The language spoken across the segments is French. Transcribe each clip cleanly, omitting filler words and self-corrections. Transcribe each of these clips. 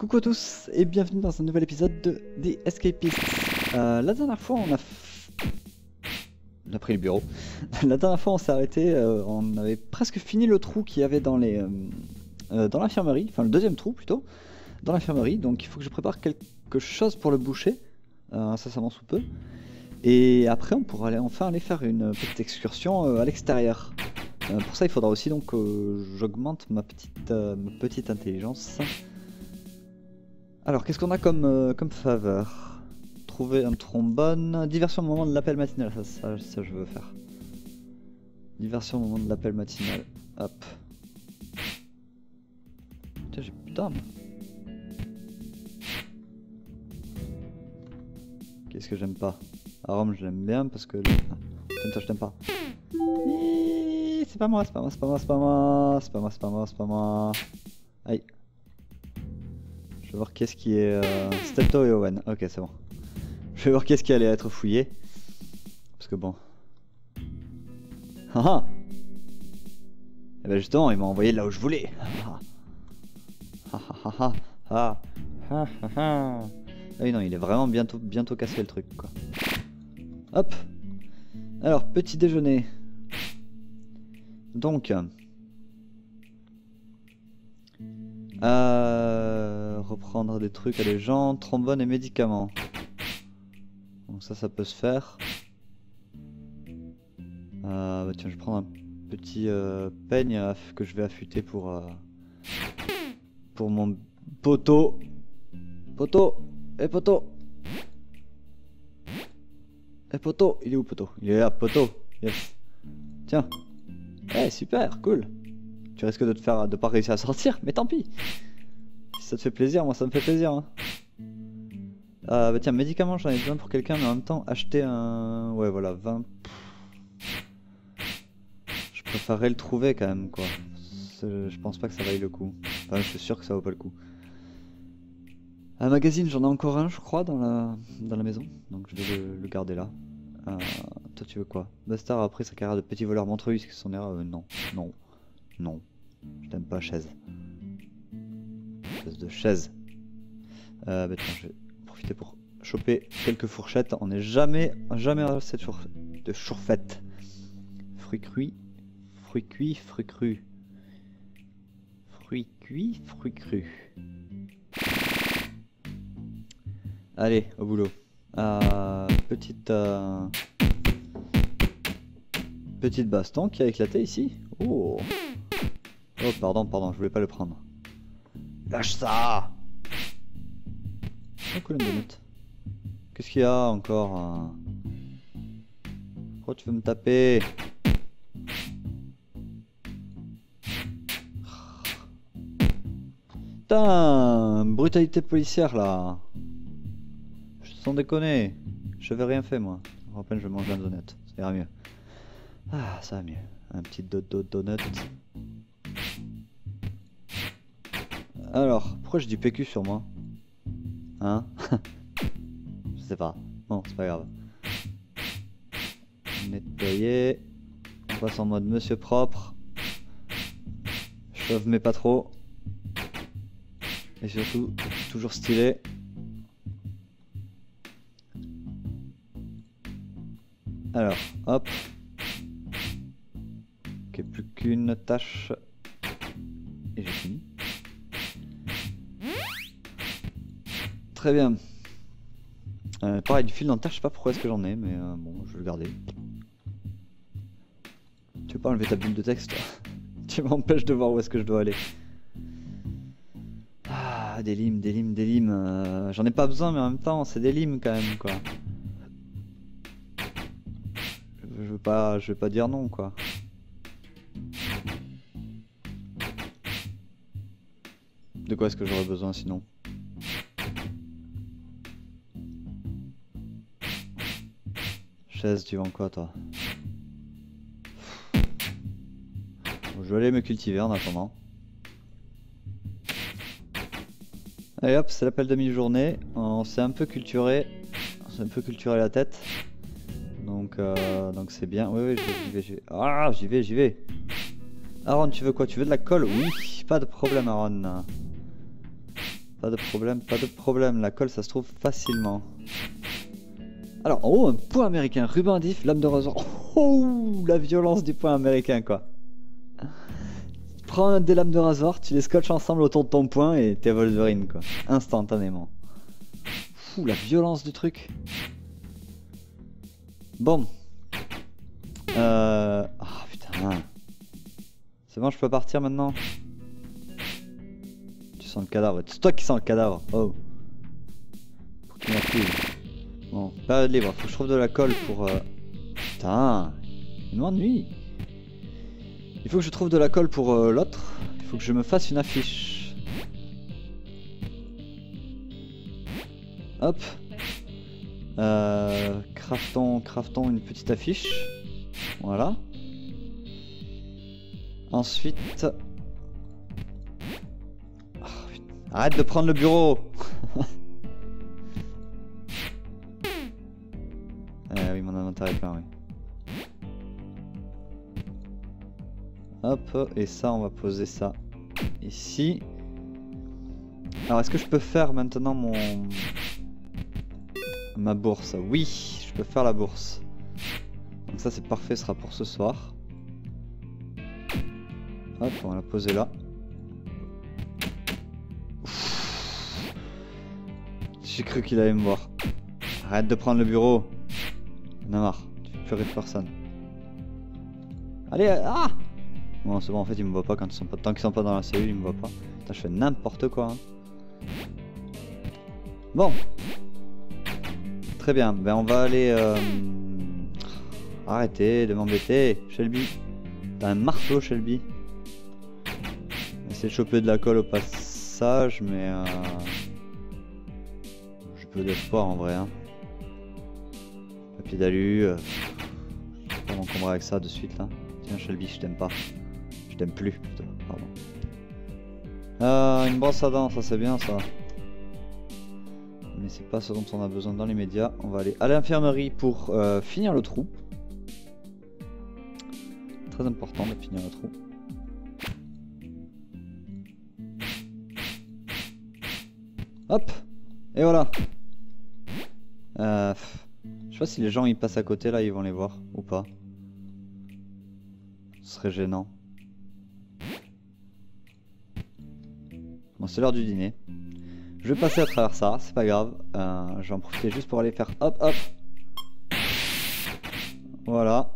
Coucou à tous et bienvenue dans un nouvel épisode de The Escapists. La dernière fois on a pris le bureau. La dernière fois on s'est arrêté, on avait presque fini le trou qu'il y avait dans les dans l'infirmerie, enfin le deuxième trou plutôt, dans l'infirmerie. Donc il faut que je prépare quelque chose pour le boucher, incessamment sous peu. Et après on pourra aller faire une petite excursion à l'extérieur. Pour ça il faudra aussi donc j'augmente ma petite intelligence. Alors qu'est-ce qu'on a comme faveur? Trouver un trombone. Diversion au moment de l'appel matinal, ça je veux faire. Diversion au moment de l'appel matinal, hop. Putain j'ai plus d'armes. Qu'est-ce que j'aime pas? À Rome je l'aime bien parce que... Ah, putain toi je t'aime pas. C'est pas moi, c'est pas moi, c'est pas moi, c'est pas moi, c'est pas moi, c'est pas moi, c'est pas moi. Aïe. Je vais voir qu'est-ce qui est... Stato et Owen, ok c'est bon. Je vais voir qu'est-ce qui allait être fouillé. Parce que bon... Haha. Et bah justement, il m'a envoyé là où je voulais. Ah oui non, il est vraiment bientôt cassé le truc quoi. Hop. Alors, petit déjeuner. Donc, reprendre des trucs à des gens, trombone et médicaments. Donc ça peut se faire. Bah tiens, je vais prendre un petit peigne que je vais affûter pour mon poteau. Poteau, et poteau. Et poteau, il est où poteau? Il est là, poteau. Yes. Tiens. Eh hey, super, cool. Tu risques de pas réussir à sortir, mais tant pis. Si ça te fait plaisir, moi ça me fait plaisir. Hein. Bah tiens, médicaments, j'en ai besoin pour quelqu'un, mais en même temps, acheter un... Ouais, voilà, 20... Je préférerais le trouver quand même, quoi. Je pense pas que ça vaille le coup. Enfin, je suis sûr que ça vaut pas le coup. Un magazine, j'en ai encore un, je crois, dans la maison. Donc je vais le garder là. Toi tu veux quoi? Bastard a pris sa carrière de petit voleur montreux, est-ce que son erreur? Non, non, non. Je t'aime pas, chaise. Espèce de chaise. Bah tiens, je vais profiter pour choper quelques fourchettes. On n'est jamais à cette de chourfette. Fruits cuits, fruits cuits, fruits crus. Fruits cuits, fruits crus. Allez, au boulot. Petite baston qui a éclaté ici. Oh pardon, je voulais pas le prendre. Lâche ça. Oh, colonne de notes. Qu'est-ce qu'il y a encore? Pourquoi tu veux me taper? Putain, brutalité policière là. Sans déconner, je vais rien faire moi. En peine je vais manger un donut, ça ira mieux. Ah, ça va mieux. Un petit donut. Alors, pourquoi je dis PQ sur moi? Hein? Je sais pas. Bon, c'est pas grave. Nettoyer. On passe en mode monsieur propre. Chauve mais pas trop. Et surtout, toujours stylé. Alors, hop. Ok, plus qu'une tâche. Et j'ai fini. Très bien. Pareil, du fil dentaire, je sais pas pourquoi est-ce que j'en ai, mais bon, je vais le garder. Tu veux pas enlever ta bulle de texte? Tu m'empêches de voir où est-ce que je dois aller. Ah, des limes. J'en ai pas besoin, mais en même temps, c'est des limes quand même, quoi. Je vais pas dire non quoi. De quoi est-ce que j'aurais besoin sinon? Chaise, tu vends quoi toi? Bon, je vais aller me cultiver en attendant. Allez hop, c'est l'appel de mi-journée. On s'est un peu culturé. On s'est un peu culturé la tête. Donc c'est bien. Oui, j'y vais. Ah, j'y vais. Aaron, tu veux quoi? Tu veux de la colle? Oui, pas de problème, Aaron. Pas de problème, pas de problème. La colle, ça se trouve facilement. Alors, en haut, un point américain. Ruban d'if, lame de rasoir. Oh, la violence du point américain, quoi. Prends des lames de rasoir, tu les scotches ensemble autour de ton point et t'es Wolverine, quoi. Instantanément. Ouh, la violence du truc. Bon. Oh, putain. C'est bon, je peux partir maintenant? Tu sens le cadavre. C'est toi qui sens le cadavre. Oh. Pour qu'il m'accuse. Bon, période libre. Faut que je trouve de la colle pour... Putain. Il m'ennuie. Il faut que je trouve de la colle pour l'autre. Il faut que je me fasse une affiche. Hop. Craftons une petite affiche. Voilà. Ensuite... Oh, arrête de prendre le bureau. Oui, mon inventaire est plein, oui. Hop, et ça, on va poser ça ici. Alors, est-ce que je peux faire maintenant mon... ma bourse? Oui, je peux faire la bourse. Donc ça, c'est parfait, ce sera pour ce soir. Hop, on va la poser là. J'ai cru qu'il allait me voir. Arrête de prendre le bureau. On a marre, tu fais rire personne. Allez, ah! Bon, c'est bon, en fait, ils me voient pas quand ils sont pas... Tant qu'ils sont pas dans la cellule, ils me voient pas. Putain, je fais n'importe quoi, hein. Bon. Très bien, ben on va aller... Arrêtez de m'embêter, Shelby. T'as un marteau, Shelby. J'essaie de choper de la colle au passage, mais j'ai peu d'espoir en vrai, hein. Papier d'alu, je vais pas m'encombrer avec ça de suite là. Tiens Shelby, je t'aime pas. Je t'aime plus plutôt, pardon. Une brosse à dents, ça c'est bien ça. Mais c'est pas ce dont on a besoin dans les médias. On va aller à l'infirmerie pour finir le trou. Très important de finir le trou. Hop! Et voilà! Je sais pas si les gens ils passent à côté là, ils vont les voir ou pas. Ce serait gênant. Bon, c'est l'heure du dîner. Je vais passer à travers ça, c'est pas grave. Je vais en profiter juste pour aller faire hop hop. Voilà.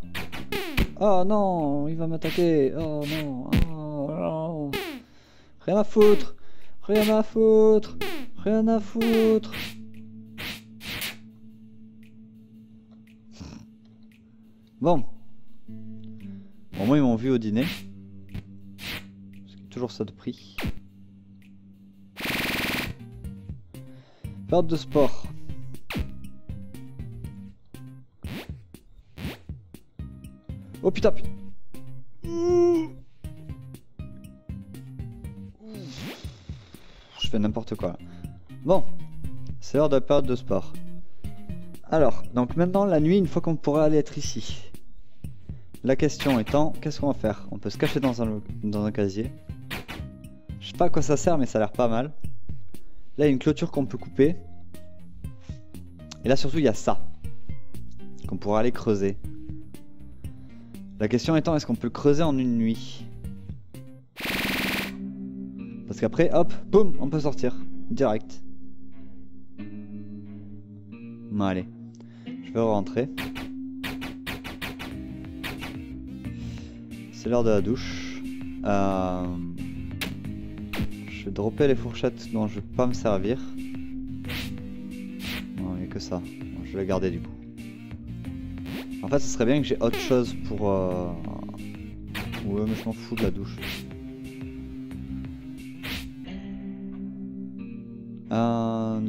Oh non, il va m'attaquer. Oh non, oh non. Rien à foutre. Rien à foutre. Rien à foutre. Bon. Au moins ils m'ont vu au dîner. C'est toujours ça de prix. Période de sport. Oh putain, putain. Je fais n'importe quoi là. Bon, c'est l'heure de la période de sport. Alors, donc maintenant la nuit, une fois qu'on pourrait aller être ici. La question étant, qu'est-ce qu'on va faire? On peut se cacher dans un casier. Je sais pas à quoi ça sert, mais ça a l'air pas mal. Là, il y a une clôture qu'on peut couper. Et là, surtout, il y a ça. Qu'on pourra aller creuser. La question étant, est-ce qu'on peut le creuser en une nuit? Parce qu'après, hop, boum, on peut sortir. Direct. Bon, allez. Je vais rentrer. C'est l'heure de la douche. Je vais dropper les fourchettes dont je peux pas me servir. Non, il n'y a que ça. Bon, je vais la garder du coup. En fait, ce serait bien que j'ai autre chose pour... Ouais, mais je m'en fous de la douche.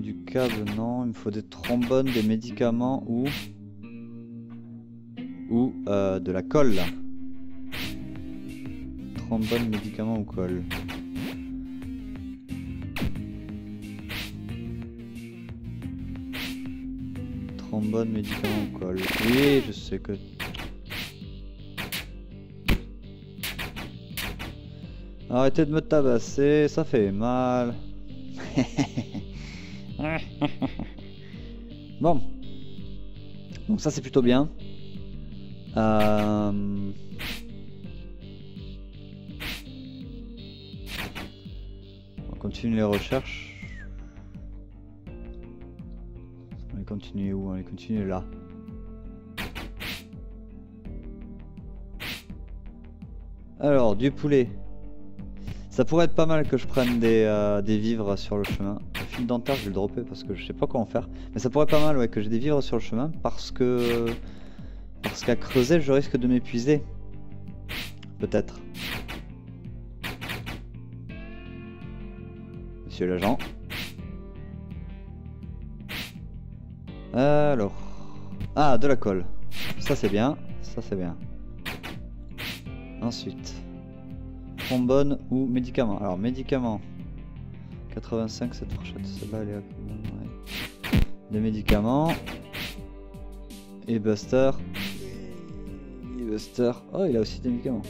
Du câble, non. Il me faut des trombones, des médicaments ou... de la colle. Trombones, médicaments ou colle. Bonne médicament ou colle. Oui, je sais que... Arrêtez de me tabasser, ça fait mal. Bon. Donc ça c'est plutôt bien. On continue les recherches. On les continue où? On les continue là. Alors, du poulet. Ça pourrait être pas mal que je prenne des vivres sur le chemin. Le fil dentaire, je vais le dropper parce que je sais pas quoi en faire. Mais ça pourrait être pas mal ouais, que j'ai des vivres sur le chemin parce que... Parce qu'à creuser, je risque de m'épuiser. Peut-être. Monsieur l'agent. Alors... Ah, de la colle. Ça c'est bien, ça c'est bien. Ensuite, trombone ou médicament. Alors, médicament 85, cette fourchette, celle-là elle est à combien? Ouais. Des médicaments et Buster. Et Buster, oh, il a aussi des médicaments.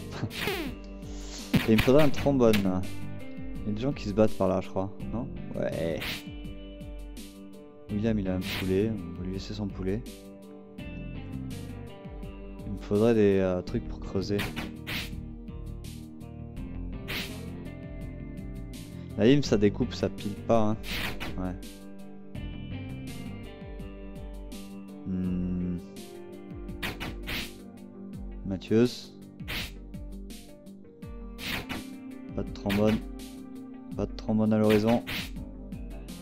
Et il me faudrait un trombone. Il y a des gens qui se battent par là, je crois, non? Ouais. William, il a un poulet, on va lui laisser son poulet. Il me faudrait des trucs pour creuser. La lime ça découpe, ça pile pas hein. Ouais. Mathieu's. Pas de trombone. Pas de trombone à l'horizon.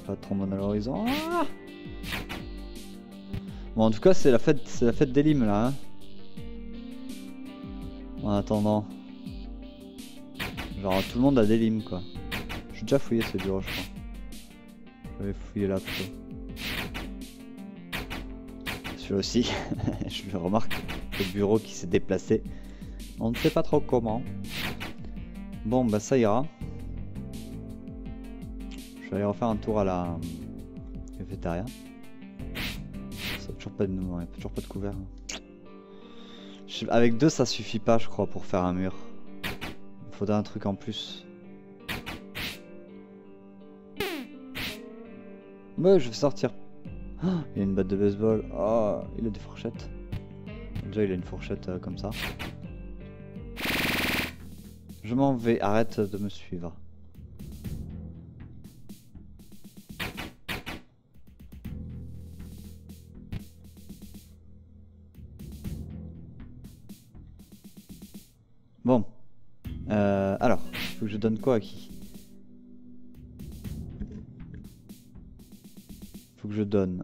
Pas de trombone à l'horizon. Ah bon en tout cas c'est la fête des limes là hein. En attendant. Genre tout le monde a des limes quoi. J'ai déjà fouillé ce bureau je crois. J'avais fouillé là plutôt. Celui-là aussi, je le remarque. Le bureau qui s'est déplacé. On ne sait pas trop comment. Bon bah ça ira. Je vais aller refaire un tour à la cafétéria. Ça n'a toujours pas de nouveau, il n'y a toujours pas de couvert. Avec deux ça suffit pas je crois pour faire un mur. Il faudrait un truc en plus. Ouais, je vais sortir. Oh, il a une batte de baseball. Oh, il a des fourchettes. Déjà, il a une fourchette comme ça. Je m'en vais. Arrête de me suivre. Bon. Alors, faut que je donne quoi à qui ? Je donne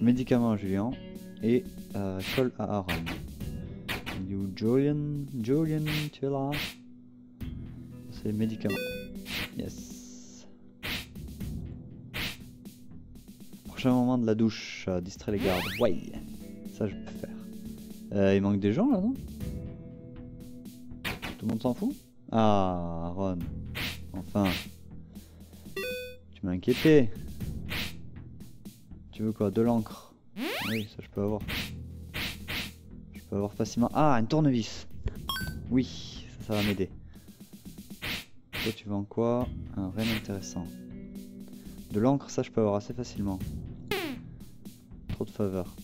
médicament à Julien et colle à Aaron. Julian, tu es là? C'est les médicaments. Yes. Prochain moment de la douche, distrait les gardes. Ouais, ça je peux faire. Il manque des gens là non? Tout le monde s'en fout? Ah, Aaron. Enfin. Tu m'as inquiété. Tu veux quoi? De l'encre? Oui, ça je peux avoir. Je peux avoir facilement... Ah, un tournevis! Oui, ça, ça va m'aider. Toi tu vends quoi? Un renne intéressant. De l'encre, ça je peux avoir assez facilement. Trop de faveur.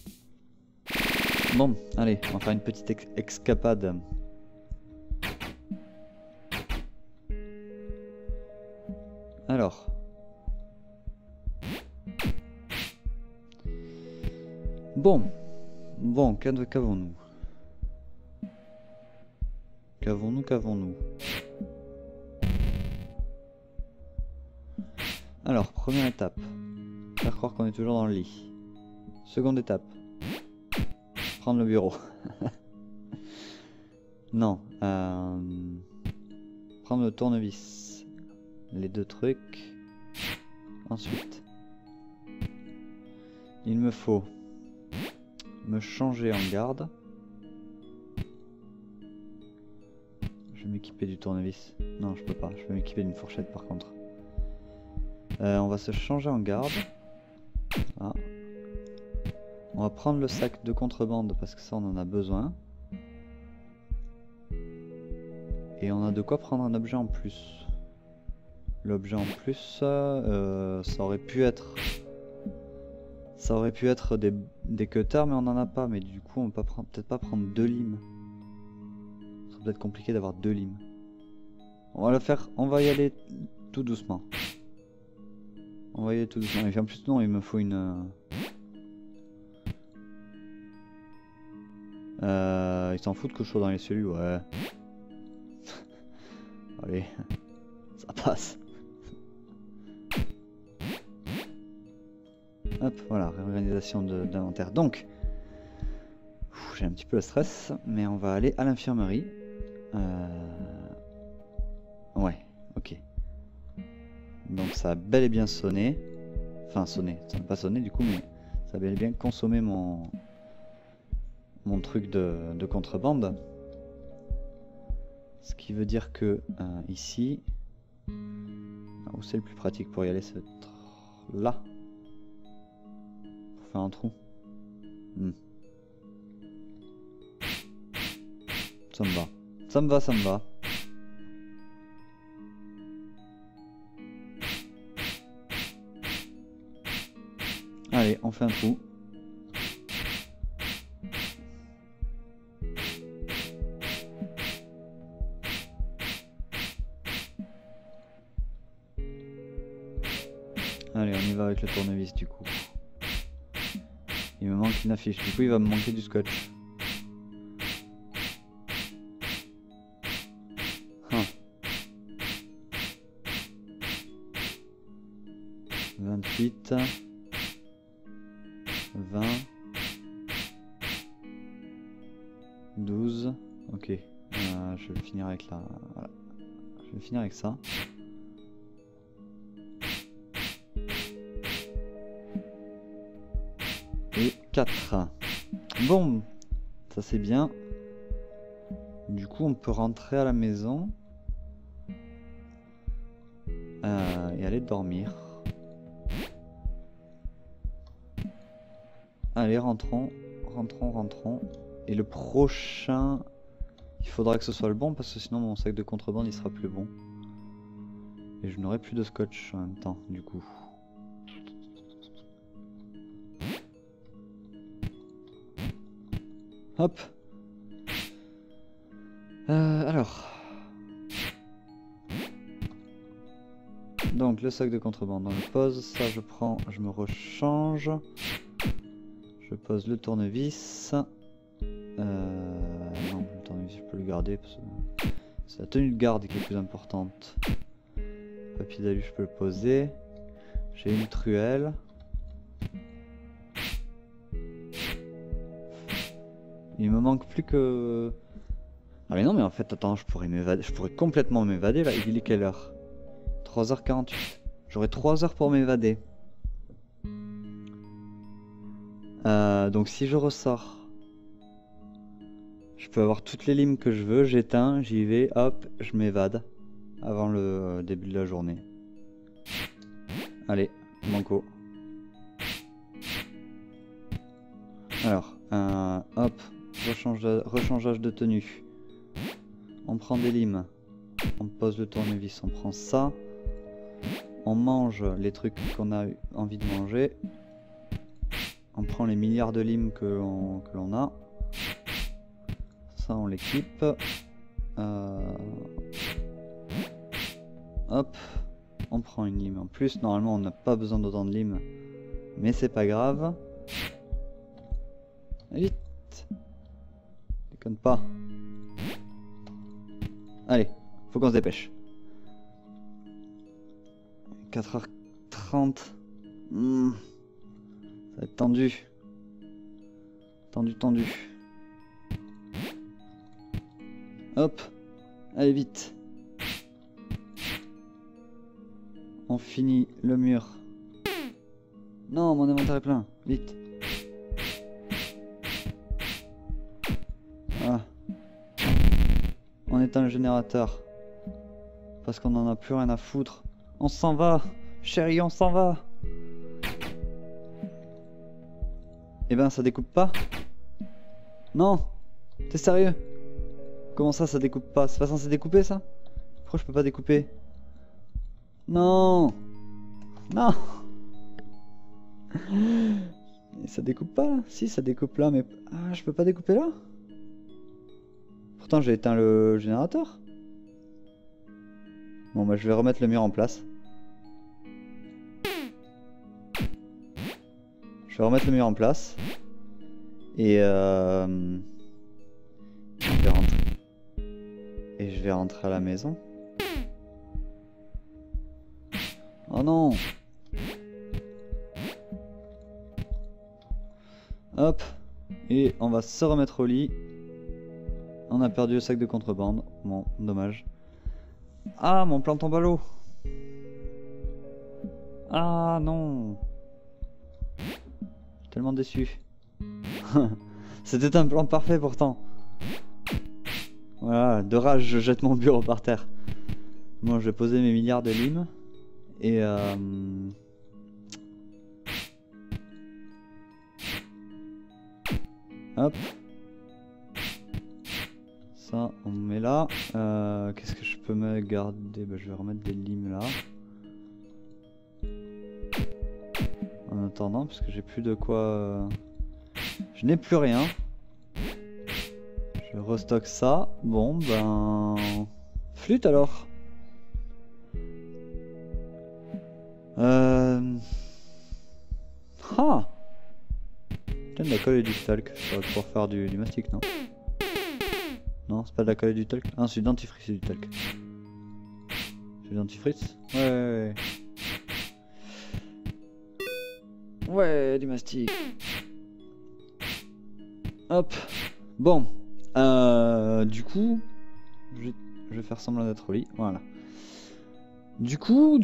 Bon, allez, on va faire une petite escapade. Alors... Bon, qu'avons-nous? Qu'avons-nous? Alors, première étape. Faire croire qu'on est toujours dans le lit. Seconde étape. Prendre le bureau. Non. Prendre le tournevis. Les deux trucs. Ensuite. Il me faut... me changer en garde. Je vais m'équiper du tournevis. Non, je peux pas. Je vais m'équiper d'une fourchette par contre. On va se changer en garde. Ah. On va prendre le sac de contrebande parce que ça on en a besoin. Et on a de quoi prendre un objet en plus. L'objet en plus, ça aurait pu être... Ça aurait pu être des cutters, mais on n'en a pas. Mais du coup, on peut peut-être pas prendre deux limes. Ce serait peut-être compliqué d'avoir deux limes. On va le faire, on va y aller tout doucement. On va y aller tout doucement. Et puis en plus, non, il me faut une... ils s'en foutent que je sois dans les cellules, ouais. Allez, ça passe. Hop, voilà, réorganisation d'inventaire. Donc, j'ai un petit peu le stress, mais on va aller à l'infirmerie. Ouais, ok. Donc ça a bel et bien sonné. Enfin sonné, ça n'a pas sonné du coup, mais ça a bel et bien consommé mon truc de contrebande. Ce qui veut dire que ici, où c'est le plus pratique pour y aller, c'est là. Pour faire un trou. Ça me va. Ça me va, ça me va. Allez, on fait un trou. Allez, on y va avec le tournevis du coup. Il me manque une affiche, du coup il va me manquer du scotch. Huh. 28. 20. 12. Ok. Je vais finir avec la... Voilà. Je vais finir avec ça. Et 4. Bon, ça c'est bien. Du coup on peut rentrer à la maison et aller dormir. Allez, rentrons, rentrons, rentrons. Et le prochain, il faudra que ce soit le bon parce que sinon mon sac de contrebande il sera plus bon. Et je n'aurai plus de scotch en même temps du coup. Hop. Alors. Donc le sac de contrebande, on le pose, ça je prends, je me rechange. Je pose le tournevis. Non, le tournevis je peux le garder parce que c'est la tenue de garde qui est plus importante. Le papier d'alu je peux le poser. J'ai une truelle. Il me manque plus que... Ah mais non mais en fait attends, je pourrais m'évader, je pourrais complètement m'évader là, il est quelle heure? 3h48. J'aurai 3 heures pour m'évader. Donc si je ressors, je peux avoir toutes les limes que je veux, j'éteins, j'y vais, hop, je m'évade avant le début de la journée. Allez, banco. Alors, hop. Rechangeage de tenue. On prend des limes. On pose le tournevis. On prend ça. On mange les trucs qu'on a envie de manger. On prend les milliards de limes que l'on a. Ça, on l'équipe. Hop. On prend une lime en plus. Normalement, on n'a pas besoin d'autant de limes. Mais c'est pas grave. Vite. Déconne pas. Allez, faut qu'on se dépêche. 4h30. Ça va être tendu. Tendu, tendu. Hop. Allez, vite. On finit le mur. Non, mon inventaire est plein. Vite. Voilà. On éteint le générateur. Parce qu'on en a plus rien à foutre. On s'en va. Chérie, on s'en va. Eh ben ça découpe pas? Non? T'es sérieux? Comment ça, ça découpe pas? C'est pas censé découper ça? Pourquoi je peux pas découper? Non. Non. Et ça découpe pas là? Si, ça découpe là, mais... Ah, je peux pas découper là? Pourtant, j'ai éteint le générateur. Bon, bah je vais remettre le mur en place. Je vais remettre le mur en place. Et je vais rentrer à la maison. Oh non! Hop! Et on va se remettre au lit. On a perdu le sac de contrebande. Bon, dommage. Ah, mon plan tombe à l'eau! Ah non! Tellement déçu. C'était un plan parfait pourtant. Voilà, de rage, je jette mon bureau par terre. Bon, je vais poser mes milliards de limes. Et hop. Ça, on met là. Qu'est-ce que je peux me garder? Bah, je vais remettre des limes là. En attendant, parce que j'ai plus de quoi... Je n'ai plus rien. Je restocke ça. Bon, ben... Flûte alors. Ah, putain, de la colle et du talc. Ça va pouvoir faire du mastic, non? Non, c'est pas de la colle et du talc. Ah, c'est du dentifrice, c'est du talc. C'est du dentifrice? Ouais. Ouais, du mastic. Hop. Bon. Du coup... Je vais faire semblant d'être au lit. Voilà. Du coup,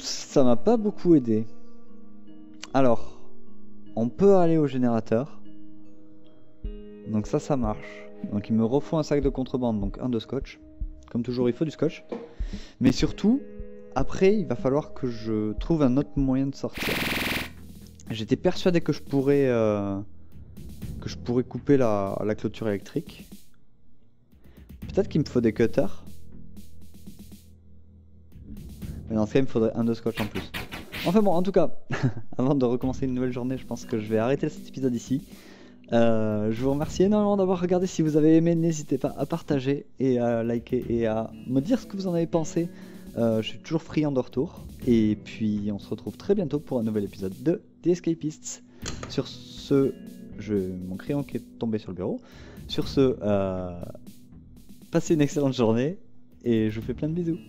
ça m'a pas beaucoup aidé. Alors, on peut aller au générateur. Donc ça marche. Donc il me refont un sac de contrebande, donc un de scotch. Comme toujours, il faut du scotch. Mais surtout, après, il va falloir que je trouve un autre moyen de sortir. J'étais persuadé que je pourrais couper la clôture électrique. Peut-être qu'il me faut des cutters. Mais dans ce cas, il me faudrait un de scotch en plus. Enfin bon, en tout cas, avant de recommencer une nouvelle journée, je pense que je vais arrêter cet épisode ici. Je vous remercie énormément d'avoir regardé. Si vous avez aimé, n'hésitez pas à partager et à liker et à me dire ce que vous en avez pensé. Je suis toujours friand de retour. Et puis, on se retrouve très bientôt pour un nouvel épisode de The Escapists. Sur ce... Mon crayon qui est tombé sur le bureau. Sur ce, passez une excellente journée et je vous fais plein de bisous.